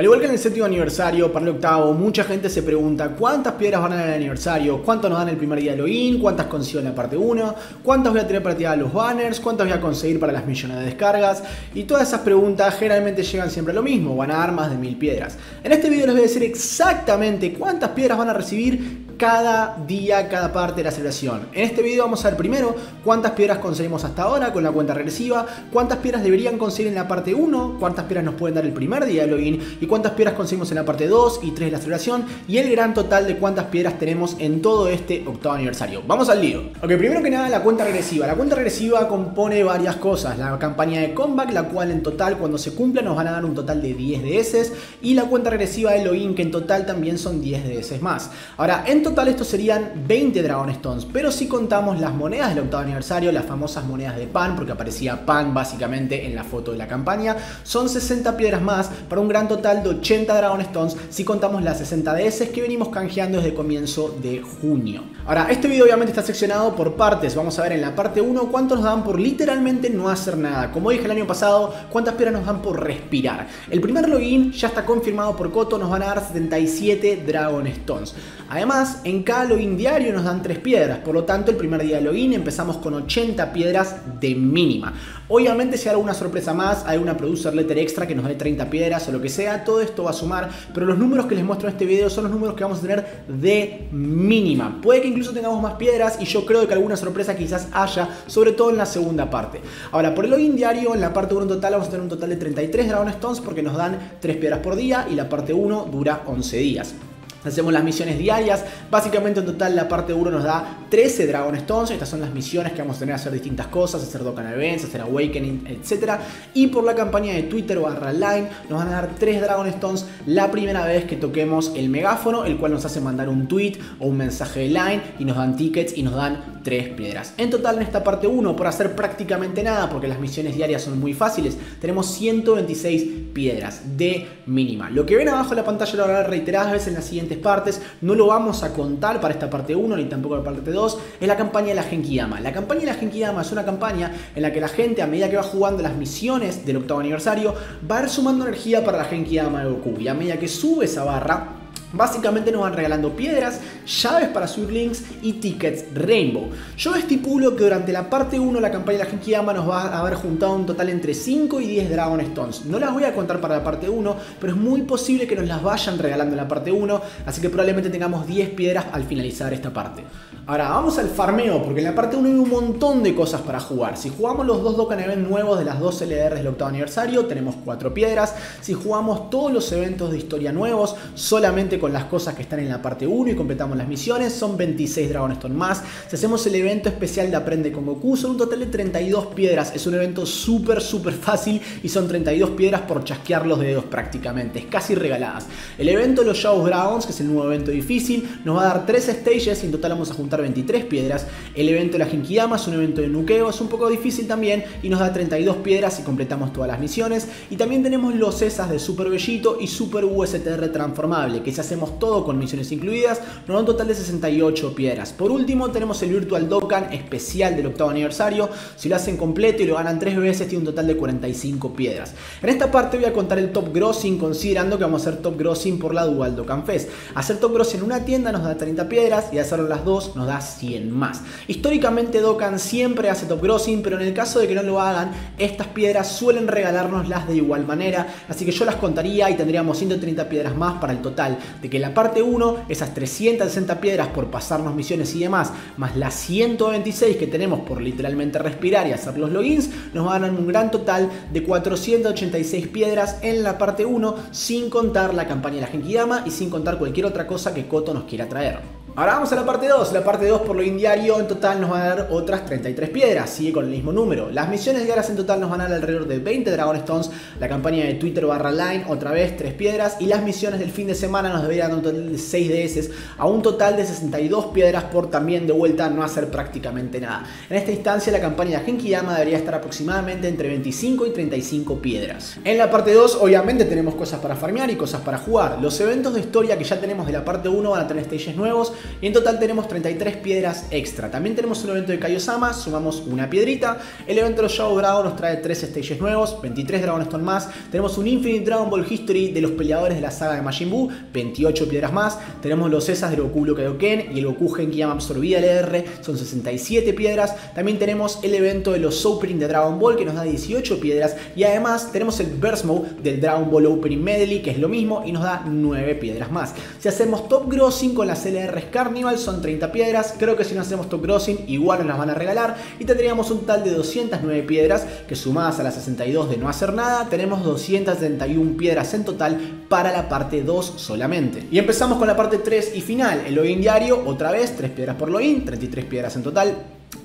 Al igual que en el séptimo aniversario, para el octavo, mucha gente se pregunta cuántas piedras van a dar en el aniversario, cuánto nos dan el primer día de login, cuántas consigo en la parte 1, cuántas voy a tener para tirar los banners, cuántas voy a conseguir para las millones de descargas, y todas esas preguntas generalmente llegan siempre a lo mismo, van a dar más de 1000 piedras. En este video les voy a decir exactamente cuántas piedras van a recibir cada día, cada parte de la celebración. En este video vamos a ver primero cuántas piedras conseguimos hasta ahora con la cuenta regresiva, cuántas piedras deberían conseguir en la parte 1, cuántas piedras nos pueden dar el primer día de login y cuántas piedras conseguimos en la parte 2 y 3 de la celebración y el gran total de cuántas piedras tenemos en todo este octavo aniversario. ¡Vamos al lío! Ok, primero que nada la cuenta regresiva. La cuenta regresiva compone varias cosas. La campaña de comeback, la cual en total cuando se cumpla nos van a dar un total de 10 DSs y la cuenta regresiva de login que en total también son 10 DSs más. Ahora, en total estos serían 20 Dragon Stones, pero si contamos las monedas del octavo aniversario, las famosas monedas de pan, porque aparecía pan básicamente en la foto de la campaña, son 60 piedras más para un gran total de 80 Dragon Stones si contamos las 60 DS que venimos canjeando desde el comienzo de junio. Ahora, este video obviamente está seccionado por partes. Vamos a ver en la parte 1 cuántos nos dan por literalmente no hacer nada. Como dije el año pasado, cuántas piedras nos dan por respirar. El primer login ya está confirmado por Koto, nos van a dar 77 Dragon Stones. Además, en cada login diario nos dan 3 piedras, por lo tanto el primer día de login empezamos con 80 piedras de mínima. Obviamente si hay alguna sorpresa más, hay una producer letter extra que nos dé 30 piedras o lo que sea, todo esto va a sumar, pero los números que les muestro en este video son los números que vamos a tener de mínima. Puede que incluso tengamos más piedras y yo creo que alguna sorpresa quizás haya, sobre todo en la segunda parte. Ahora, por el login diario, en la parte 1 total vamos a tener un total de 33 Dragon Stones porque nos dan 3 piedras por día y la parte 1 dura 11 días. Hacemos las misiones diarias, básicamente en total la parte 1 nos da 13 Dragon Stones, estas son las misiones que vamos a tener a hacer distintas cosas, hacer Dokkan Events, hacer Awakening, etc. Y por la campaña de Twitter /Line nos van a dar 3 Dragon Stones la primera vez que toquemos el megáfono, el cual nos hace mandar un tweet o un mensaje de Line y nos dan tickets y nos dan 3 piedras. En total en esta parte 1, por hacer prácticamente nada, porque las misiones diarias son muy fáciles, tenemos 126 piedras de mínima. Lo que ven abajo en la pantalla lo haré reiteradas veces en la siguiente partes, no lo vamos a contar para esta parte 1 ni tampoco para la parte 2, es la campaña de la Genkiyama. La campaña de la Genkiyama es una campaña en la que la gente, a medida que va jugando las misiones del octavo aniversario, va a ir sumando energía para la Genkiyama de Goku, y a medida que sube esa barra básicamente nos van regalando piedras, llaves para subir links y tickets Rainbow. Yo estipulo que durante la parte 1 la campaña de la Hinkiyama nos va a haber juntado un total entre 5 y 10 Dragon Stones. No las voy a contar para la parte 1, pero es muy posible que nos las vayan regalando en la parte 1, así que probablemente tengamos 10 piedras al finalizar esta parte. Ahora vamos al farmeo, porque en la parte 1 hay un montón de cosas para jugar. Si jugamos los 2 Dokkan Event nuevos de las 2 LRs del octavo aniversario, tenemos 4 piedras. Si jugamos todos los eventos de historia nuevos, solamente con las cosas que están en la parte 1 y completamos las misiones, son 26 Dragon Stone más. Si hacemos el evento especial de Aprende con Goku, son un total de 32 piedras. Es un evento súper fácil y son 32 piedras por chasquear los dedos prácticamente, es casi regaladas. El evento de los Showgrounds, que es el nuevo evento difícil, nos va a dar 3 stages y en total vamos a juntar 23 piedras. El evento de la Hinkiyama es un evento de Nukeo, es un poco difícil también y nos da 32 piedras y completamos todas las misiones. Y también tenemos los cesas de Super Bellito y Super USTR transformable, que se hacemos todo con misiones incluidas, nos da un total de 68 piedras. Por último tenemos el Virtual Docan especial del octavo aniversario, si lo hacen completo y lo ganan 3 veces tiene un total de 45 piedras. En esta parte voy a contar el Top Grossing, considerando que vamos a hacer Top Grossing por la Dual Dokkan Fest. Hacer Top Grossing en una tienda nos da 30 piedras y hacerlo las dos nos da 100 más. Históricamente Dokkan siempre hace Top Grossing, pero en el caso de que no lo hagan, estas piedras suelen regalárnoslas de igual manera, así que yo las contaría y tendríamos 130 piedras más para el total de que la parte 1, esas 360 piedras por pasarnos misiones y demás, más las 126 que tenemos por literalmente respirar y hacer los logins, nos van a dar un gran total de 486 piedras en la parte 1, sin contar la campaña de la Genkiyama y sin contar cualquier otra cosa que Koto nos quiera traer. Ahora vamos a la parte 2. La parte 2 por login diario en total nos va a dar otras 33 piedras, sigue con el mismo número. Las misiones diarias en total nos van a dar alrededor de 20 Dragon Stones. La campaña de Twitter /Line otra vez 3 piedras y las misiones del fin de semana nos deberían dar un total de 6 DS a un total de 62 piedras por también de vuelta no hacer prácticamente nada. En esta instancia la campaña de Genkiyama debería estar aproximadamente entre 25 y 35 piedras. En la parte 2 obviamente tenemos cosas para farmear y cosas para jugar. Los eventos de historia que ya tenemos de la parte 1 van a tener stages nuevos y en total tenemos 33 piedras extra. También tenemos un evento de Kaiosama, sumamos una piedrita. El evento de los Showgrounds nos trae 3 stages nuevos, 23 Dragon Stones más. Tenemos un Infinite Dragon Ball History de los peleadores de la saga de Majin Buu, 28 piedras más. Tenemos los Esas del Goku Dokkan y el Goku Genkiyama absorbida LR, son 67 piedras. También tenemos el evento de los Opening de Dragon Ball que nos da 18 piedras, y además tenemos el Burst Mode del Dragon Ball Opening Medley que es lo mismo y nos da 9 piedras más. Si hacemos Top Grossing con las LRs Carnival son 30 piedras, creo que si no hacemos Top Grossing igual nos las van a regalar y tendríamos un total de 209 piedras que sumadas a las 62 de no hacer nada tenemos 271 piedras en total para la parte 2 solamente. Y empezamos con la parte 3 y final, el login diario, otra vez 3 piedras por login, 33 piedras en total.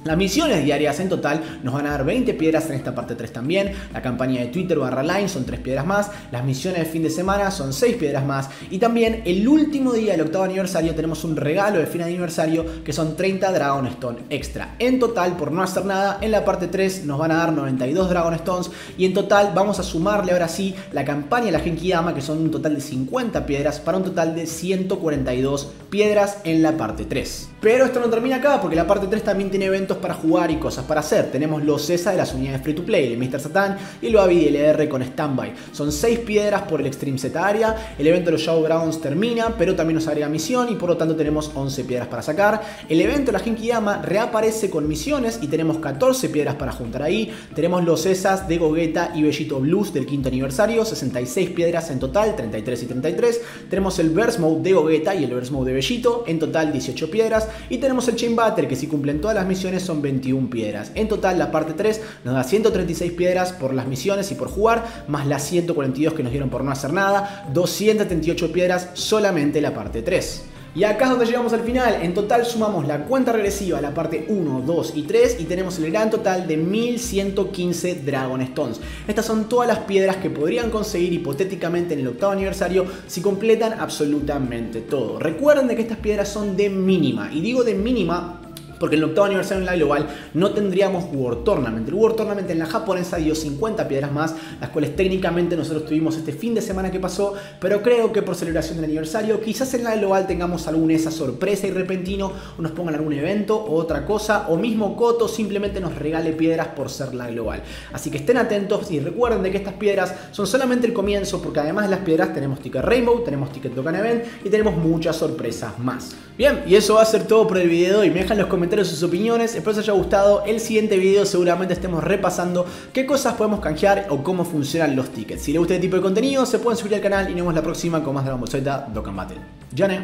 Las misiones diarias en total nos van a dar 20 piedras en esta parte 3 también. La campaña de Twitter /line son 3 piedras más. Las misiones de fin de semana son 6 piedras más. Y también el último día del octavo aniversario tenemos un regalo de fin de aniversario que son 30 Dragon Stone extra. En total, por no hacer nada, en la parte 3 nos van a dar 92 Dragon Stones. Y en total vamos a sumarle ahora sí la campaña de la Genkiyama que son un total de 50 piedras para un total de 142 piedras en la parte 3. Pero esto no termina acá porque la parte 3 también tiene eventos para jugar y cosas para hacer. Tenemos los ESA de las unidades free to play, el Mr. Satan y el Babi LR con standby. Son 6 piedras por el Extreme Z área. El evento de los Showgrounds termina, pero también nos agrega misión y por lo tanto tenemos 11 piedras para sacar. El evento de la Hinkiyama reaparece con misiones y tenemos 14 piedras para juntar ahí. Tenemos los ESAs de Gogeta y Bellito Blues del quinto aniversario, 66 piedras en total, 33 y 33. Tenemos el Burst Mode de Gogeta y el Burst Mode de Bellito, en total 18 piedras. Y tenemos el Chain Battle que si cumplen todas las misiones son 21 piedras. En total la parte 3 nos da 136 piedras por las misiones y por jugar, más las 142 que nos dieron por no hacer nada, 278 piedras solamente la parte 3. Y acá es donde llegamos al final. En total sumamos la cuenta regresiva, la parte 1, 2 y 3 y tenemos el gran total de 1115 Dragon Stones. Estas son todas las piedras que podrían conseguir hipotéticamente en el octavo aniversario si completan absolutamente todo. Recuerden de que estas piedras son de mínima, y digo de mínima porque en el octavo aniversario en la global no tendríamos World Tournament. El World Tournament en la japonesa dio 50 piedras más, las cuales técnicamente nosotros tuvimos este fin de semana que pasó, pero creo que por celebración del aniversario quizás en la global tengamos alguna esa sorpresa y repentino, o nos pongan algún evento o otra cosa, o mismo Koto simplemente nos regale piedras por ser la global. Así que estén atentos y recuerden de que estas piedras son solamente el comienzo, porque además de las piedras tenemos Ticket Rainbow, tenemos Ticket Dokkan Event y tenemos muchas sorpresas más. Bien, y eso va a ser todo por el video y me dejan los comentarios sus opiniones, espero les haya gustado. El siguiente video seguramente estemos repasando qué cosas podemos canjear o cómo funcionan los tickets. Si les gusta este tipo de contenido se pueden suscribir al canal y nos vemos la próxima con más Dragon Ball Z Dokkan Battle. ¡Yane!